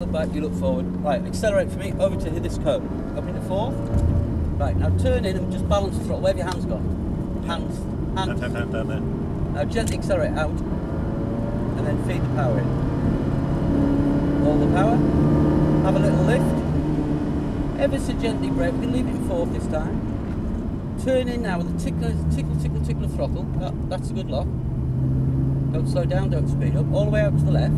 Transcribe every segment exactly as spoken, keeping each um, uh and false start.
Back, you look forward. Right, accelerate for me, over to this curve. Open it to fourth. Right, now turn in and just balance the throttle. Where have your hands gone? Hands, hands. Down, down, down, down. Now gently accelerate out and then feed the power in. All the power. Have a little lift. Ever so gently brake. We can leave it in fourth this time. Turn in now with a tickle, tickle, tickle, tickle of throttle. That, that's a good lock. Don't slow down, don't speed up. All the way out to the left.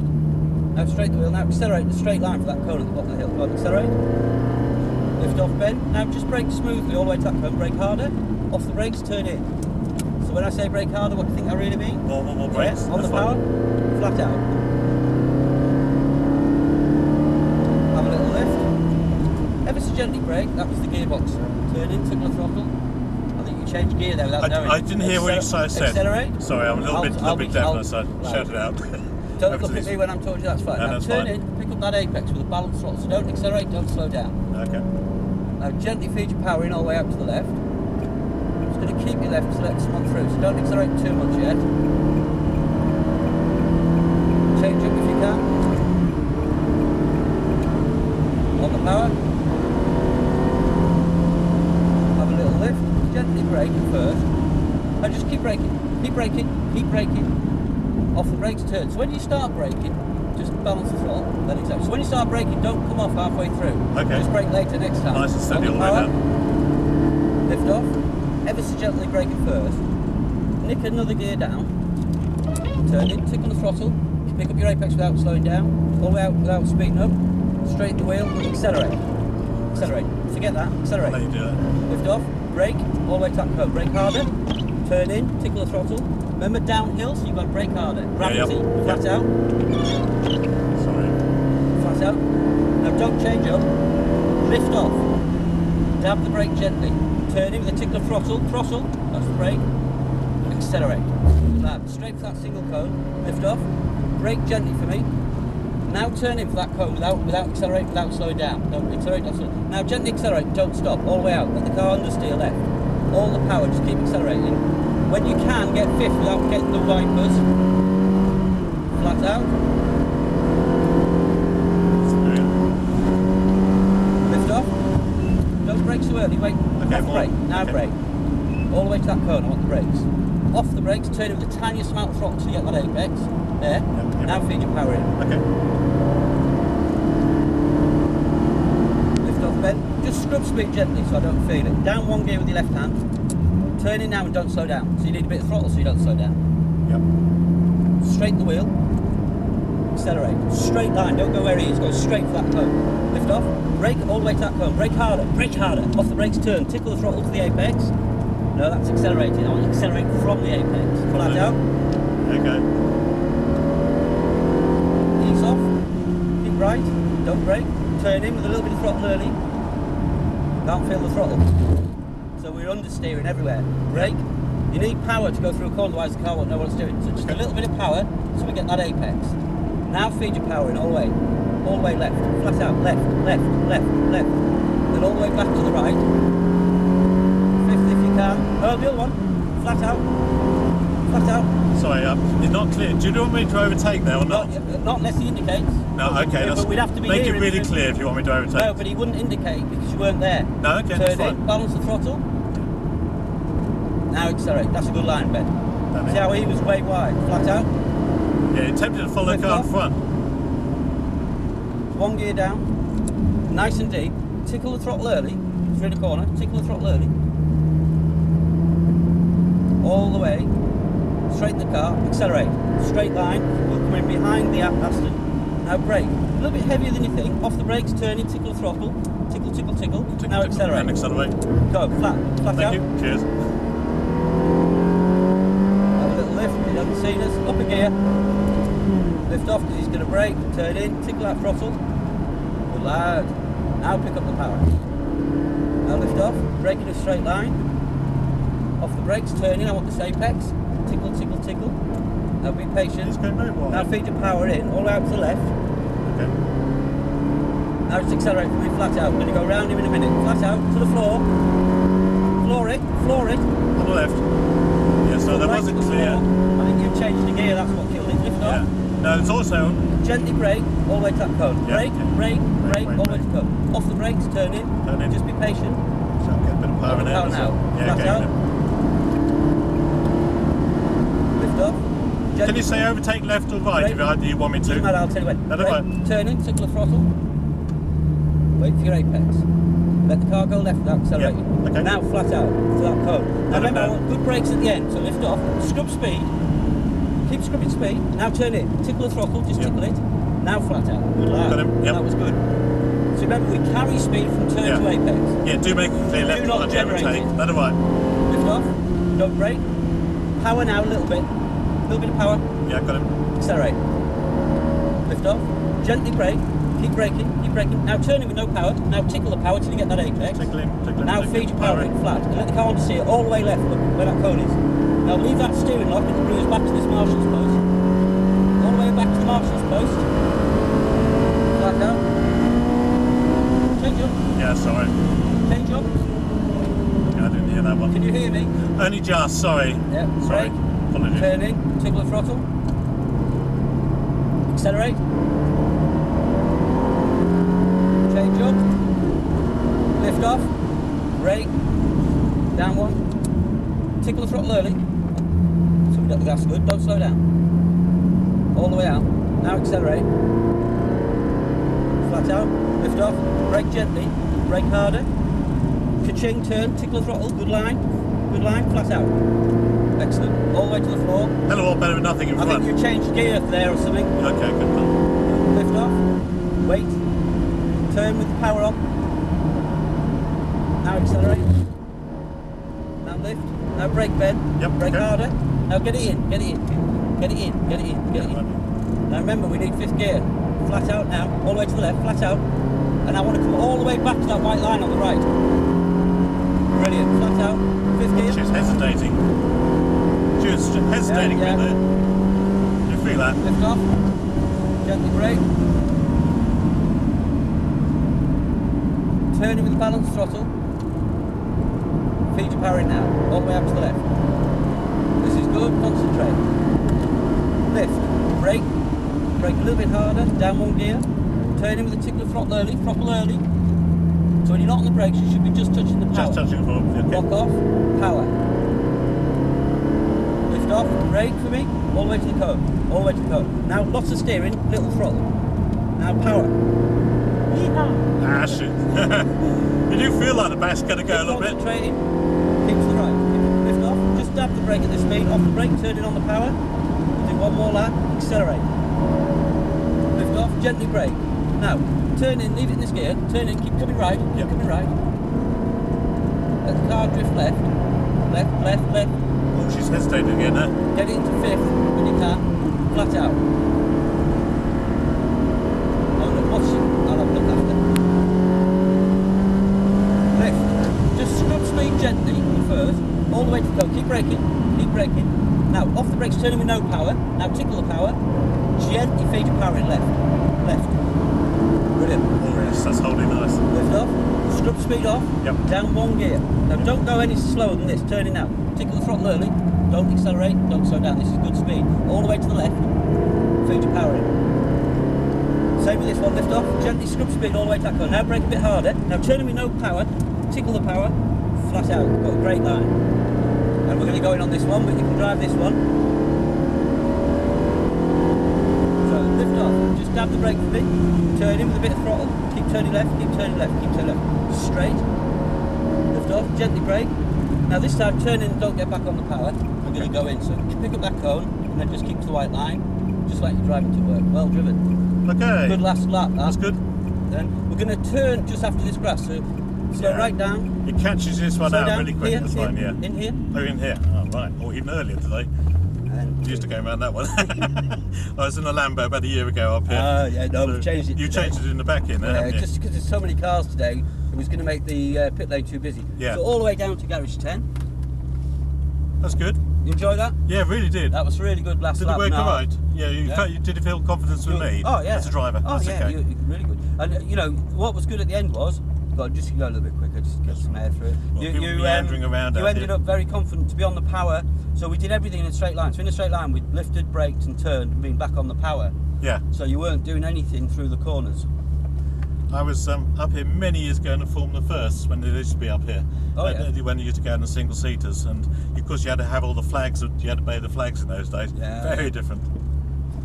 Now straight the wheel, now accelerate in a straight line for that cone at the bottom of the hill. Go on, accelerate. Lift off, bend. Now just brake smoothly all the way to that cone, brake harder. Off the brakes, turn in. So when I say brake harder, what do you think I really mean? More, more, more brakes. Yeah, on the power, flat out. Have a little lift. Ever so gently brake, that was the gearbox. Turn in, tickle the throttle. I think you changed gear there without I, knowing. I didn't hear what you said. Accelerate. Sorry, I'm a little I'll, bit, little bit deaf, so I shouted out. Don't Over look at me when I'm talking to you, that's fine. No, now that's turn fine. in, pick up that apex with a balanced throttle. So don't accelerate, don't slow down. Okay. Now gently feed your power in all the way up to the left. It's going to keep your left select someone through, so don't accelerate too much yet. Change up if you can. On the power. Have a little lift. Gently brake at first. Now just keep braking, keep braking, keep braking. Off the brakes, turn. So when you start braking, just balance the throttle, then accelerate. So when you start braking, don't come off halfway through. Okay. Just brake later next time. Nice and steady all the way down. Lift off. Ever so gently brake at first. Nick another gear down. Turn in, tick on the throttle. Pick up your apex without slowing down. All the way out without speeding up. Straighten the wheel. Accelerate. Accelerate. Forget that. Accelerate. Let you do that. Lift off. Brake. All the way to that curve. Brake harder. Turn in. Tickle the throttle. Remember downhill, so you've got to brake harder. Gravity, yeah, yeah. flat out. Sorry. Flat out. Now don't change up. Lift off. Dab the brake gently. Turn in with a tickle of throttle. Throttle, that's the brake. Accelerate. Now, straight for that single cone. Lift off. Brake gently for me. Now turn in for that cone without without accelerating, without slowing down. Don't accelerate, don't slow down. Now gently accelerate, don't stop. All the way out. Let the car understeer left. All the power, just keep accelerating. When you can, get fifth without getting the wipers. Flat out. Lift off. Don't brake so early, wait. Okay, Half brake, now okay. brake. All the way to that cone, I want the brakes. Off the brakes, turn it with the tiniest amount of throttle to get that apex. There, yep, yep. Now feed your power in. Okay. Lift off, bend. Just scrub speed gently so I don't feel it. Down one gear with your left hand. Turn in now and don't slow down. So you need a bit of throttle so you don't slow down. Yep. Straighten the wheel. Accelerate. Straight line. Don't go where he is. Go straight for that cone. Lift off. Brake all the way to that cone. Brake harder. Brake harder. Off the brakes turn. Tickle the throttle to the apex. No, that's accelerating. I want to accelerate from the apex. Pull that down. Okay. Ease off. Keep right. Don't brake. Turn in with a little bit of throttle early. Can't feel the throttle. So we're understeering everywhere. Brake. You need power to go through a corner, otherwise the car won't know what it's doing. So just a little bit of power so we get that apex. Now feed your power in all the way. All the way left. Flat out. Left, left, left, left. Then all the way back to the right. Fifth if you can. Oh, the other one. Flat out. Flat out. Sorry, um, it's not clear. Do you want me to overtake there or not? Not, not unless he indicates. No, okay. That's, but we'd have to be make it really clear if you want me to overtake. No, but he wouldn't indicate because you weren't there. No, okay, that's fine. Balance the throttle. Now accelerate, that's a good line, Ben. See how he was way wide, flat out? Yeah, he attempted to follow the car in front. One gear down, nice and deep, tickle the throttle early, through the corner, tickle the throttle early. All the way, straighten the car, accelerate, straight line, we'll come in behind the Aston. Now brake, a little bit heavier than you think, off the brakes, turn in, tickle the throttle, tickle, tickle, tickle, tickle now tickle, accelerate. And accelerate. Go, flat, flat Thank out. You. Cheers. Seen us, up a gear, lift off because he's going to brake, turn in, tickle that throttle, good lad, now pick up the power, now lift off, brake in a straight line, off the brakes, turn in, I want this apex, tickle, tickle, tickle, now be patient, it's going very well. Now feed your power in, all out to the left, okay. Now just accelerate for me, flat out, we're going to go round him in a minute, flat out, to the floor, floor it, floor it, on the left. So that wasn't clear. I think you've changed the gear, that's what killed it. Lift off. Yeah. No, it's also Gently brake, all the way to that cone. Brake, yeah. brake, brake, brake, brake all the way to cone. Off the brakes, turn in. Turn in. Just be patient. So get a bit of power in it. Power now. Yeah, okay, out. Lift off. Gently. Can you say overtake left or right? Brake. If you want me to? Doesn't matter, I'll tell you when. No, brake, turn in, tickle the throttle. Wait for your apex. Let the car go left without accelerating. Yeah. Okay. Now flat out to that cone. Now remember, good brakes at the end, so lift off, scrub speed. Keep scrubbing speed, now turn it, tickle the throttle, just yep. tickle it, now flat out. That, yep. that was good. So remember, we carry speed from turn yep. to apex. Yeah, do make it clear left, not the overtake. That's right. Lift off, don't brake, power now a little bit, a little bit of power. Yeah, got him. Accelerate. Lift off, gently brake, keep braking, keep braking, now turn in with no power, now tickle the power till you get that apex. Tickle him, tickle him. Now tickle feed your power in flat, and let the car see it all the way left, look, where that cone is. Now leave that steering lock and it'll bring us back to this marshal's post. All the way back to the marshal's post. Flat down. Change up. Yeah, sorry. Change up. Yeah, I didn't hear that one. Can you hear me? Only just, sorry. Yeah, sorry. Brake, turn in, tickle the throttle. Accelerate. Change up. Lift off. Brake. Down one. Tickle the throttle early. Got the gas good, don't slow down. All the way out. Now accelerate. Flat out, lift off, brake gently, brake harder. Ka-ching, turn, tickle the throttle, good line, good line, flat out. Excellent, all the way to the floor. Hell of a lot better than nothing in front. I think you changed gear there or something. Okay, good one. Lift off, wait, turn with the power on. Now accelerate. Now lift, now brake bend, yep, brake okay. harder. Now get it in, get it in, get it in, get it in, get it in. Now remember, we need fifth gear. Flat out now, all the way to the left, flat out. And I want to come all the way back to that white line on the right. Brilliant, flat out, fifth gear. She's hesitating. She was hesitating yeah, yeah. a bit there. You feel that? Lift off, gently brake. Turn it with the balanced throttle. Feed your power in now, all the way up to the left. Good, concentrate. Lift, brake, brake a little bit harder, down one gear, turn in with the tickler throttle early, throttle early. So when you're not on the brakes, you should be just touching the power. Just touching the power. Okay. Lock off, power. Lift off, brake for me, all the way to the cone, all the way to the cone. Now lots of steering, little throttle. Now power. Yeehaw! Ah, shit. You do feel like the back's going to go a little bit. Concentrating, keep to the right. Just dab the brake at this speed, off the brake, turn it on the power, do one more lap, accelerate. Lift off, gently brake. Now, turn in, leave it in this gear, turn in, keep coming right, keep coming right. Let the car drift left, left, left, left. Oh, she's hesitating again now. Get it into fifth when you can, flat out. I'm not watching, I'll have a look after. Lift, just scrub speed gently first. All the way to go, keep braking, keep braking. Now, off the brakes, turning with no power. Now, tickle the power. Gently feed your power in left, left. Brilliant. Yes, that's holding nice. Lift off, scrub speed off, yep. down one gear. Now, yep. don't go any slower than this, turning out. Tickle the throttle early, don't accelerate, don't slow down. This is good speed. All the way to the left, feed your power in. Same with this one, lift off, gently scrub speed all the way to that corner. Now, brake a bit harder. Now, turning with no power, tickle the power, flat out. Got a great line. And we're going to go in on this one, but you can drive this one. So lift off, just dab the brake a bit, turn in with a bit of throttle, keep turning left, keep turning left, keep turning left, straight, lift off, gently brake. Now this time turn in and don't get back on the power, we're going to go in, so pick up that cone and then just keep to the white line, just like you're driving to work, well driven. Okay. Good last lap, that. That's good. Then we're going to turn just after this grass, so slow yeah. right down. It catches this one slow out down. Really quick, here, this here, one, yeah. In here. Oh, in here. Oh, right. Or oh, even earlier today. And used to go around that one. I was in a Lambo about a year ago up here. Oh, uh, yeah, no, so we've changed it You today. Changed it in the back in there, yeah, just because there's so many cars today, it was going to make the uh, pit lane too busy. Yeah. So all the way down to garage ten. That's good. You enjoy that? Yeah, really did. That was really good last lap. Did it work all right? Yeah, you, yeah. you did feel confidence with me oh, yeah. as a driver. Oh, That's yeah, okay. you, really good. And, you know, what was good at the end was, But just go a little bit quicker, just get some air through it. Well, you you, um, around you ended here. Up very confident to be on the power, so we did everything in a straight line. So in a straight line, we lifted, braked, and turned, and been back on the power. Yeah. So you weren't doing anything through the corners. I was um, up here many years ago in the Formula First when they used to be up here. Oh, yeah. When you used to go in the single seaters, and of course you had to have all the flags. You had to obey the flags in those days. Yeah. Very different.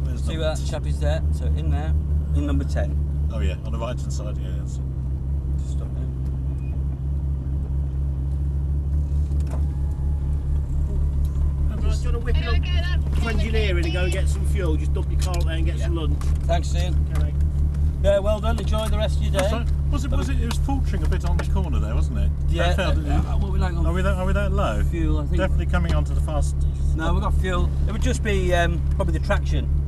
There's See where that chap is there? So in there, in number ten. Oh yeah, on the right hand side. Yeah. That's Stop there. Do you want to whip it up to engineering and go and get some fuel? Just dump your car up there and get yeah. some lunch. Thanks, Ian. Okay. Yeah, well done. Enjoy the rest of your day. Sorry, was it? Was it? It was faltering a bit on the corner there, wasn't it? Yeah. That felt, yeah. What are we like on? Are we that? Are we that low? Fuel. I think. Definitely coming onto the fast. No, we've got fuel. It would just be um, probably the traction.